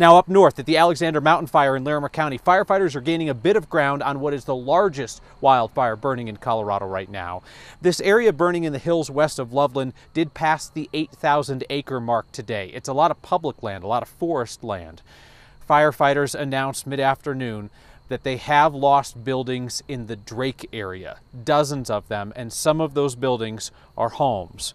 Now up north at the Alexander Mountain Fire in Larimer County, firefighters are gaining a bit of ground on what is the largest wildfire burning in Colorado right now. This area burning in the hills west of Loveland did pass the 8,000 acre mark today. It's a lot of public land, a lot of forest land. Firefighters announced mid-afternoon that they have lost buildings in the Drake area, dozens of them, and some of those buildings are homes.